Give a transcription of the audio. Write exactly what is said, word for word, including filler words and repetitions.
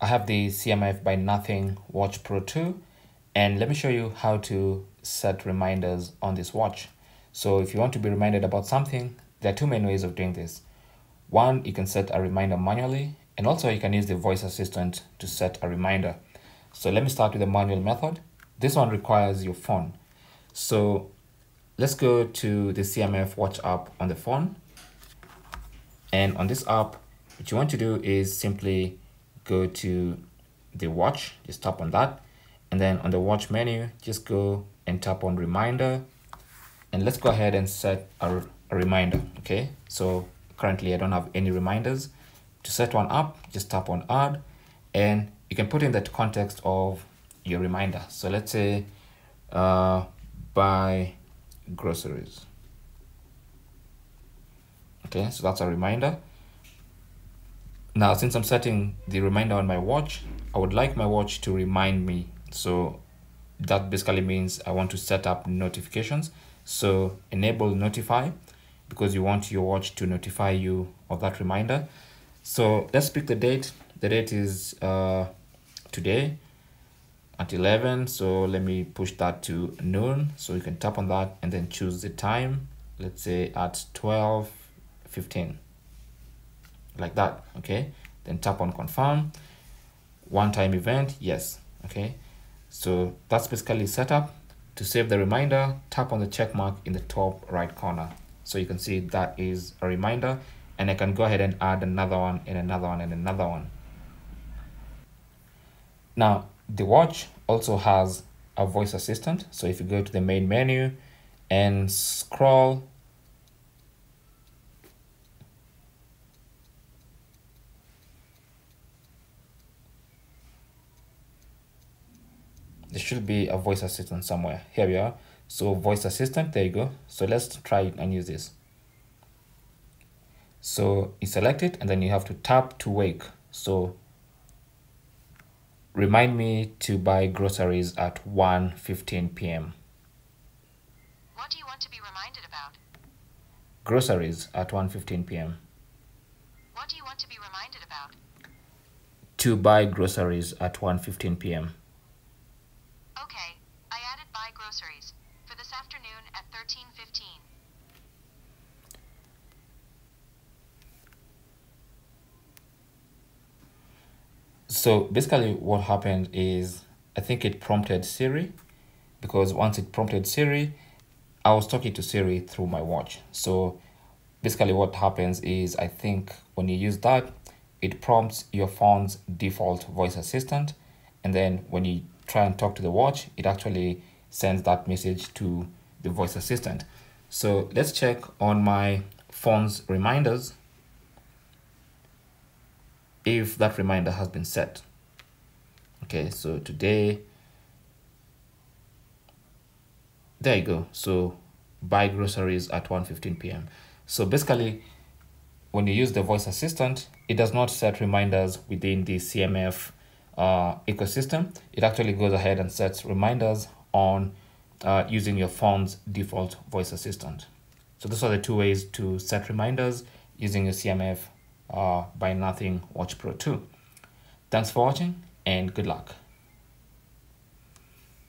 I have the C M F by Nothing Watch Pro two, and let me show you how to set reminders on this watch. So if you want to be reminded about something, there are two main ways of doing this. One, you can set a reminder manually, and also you can use the voice assistant to set a reminder. So let me start with the manual method. This one requires your phone. So let's go to the C M F Watch app on the phone. And on this app, what you want to do is simply go to the watch, just tap on that, and then on the watch menu just go and tap on reminder, and let's go ahead and set a, a reminder. Okay, so currently I don't have any reminders. To set one up, just tap on add, and you can put in that context of your reminder. So let's say uh, buy groceries. Okay, so that's a reminder. Now, since I'm setting the reminder on my watch, I would like my watch to remind me. So that basically means I want to set up notifications. So enable notify, because you want your watch to notify you of that reminder. So let's pick the date. The date is uh, today at eleven. So let me push that to noon. So you can tap on that and then choose the time. Let's say at twelve fifteen. Like that. Okay, then tap on confirm. One-time event, yes. Okay, so that's basically set up. To save the reminder, tap on the check mark in the top right corner, so you can see that is a reminder, and I can go ahead and add another one and another one and another one. Now the watch also has a voice assistant, so if you go to the main menu and scroll . There should be a voice assistant somewhere. Here we are. So voice assistant, there you go. So let's try it and use this. So you select it and then you have to tap to wake. So remind me to buy groceries at one fifteen p m What do you want to be reminded about? Groceries at one fifteen p m What do you want to be reminded about? To buy groceries at one fifteen p m Groceries for this afternoon at thirteen fifteen. So basically what happened is, I think it prompted Siri, because once it prompted Siri, I was talking to Siri through my watch. So basically what happens is, I think when you use that, it prompts your phone's default voice assistant, and then when you try and talk to the watch, it actually sends that message to the voice assistant. So let's check on my phone's reminders if that reminder has been set. Okay, so today, there you go. So buy groceries at one fifteen p m So basically, when you use the voice assistant, it does not set reminders within the C M F uh, ecosystem. It actually goes ahead and sets reminders on uh, using your phone's default voice assistant. So those are the two ways to set reminders using your C M F uh, by Nothing Watch Pro two. Thanks for watching, and good luck.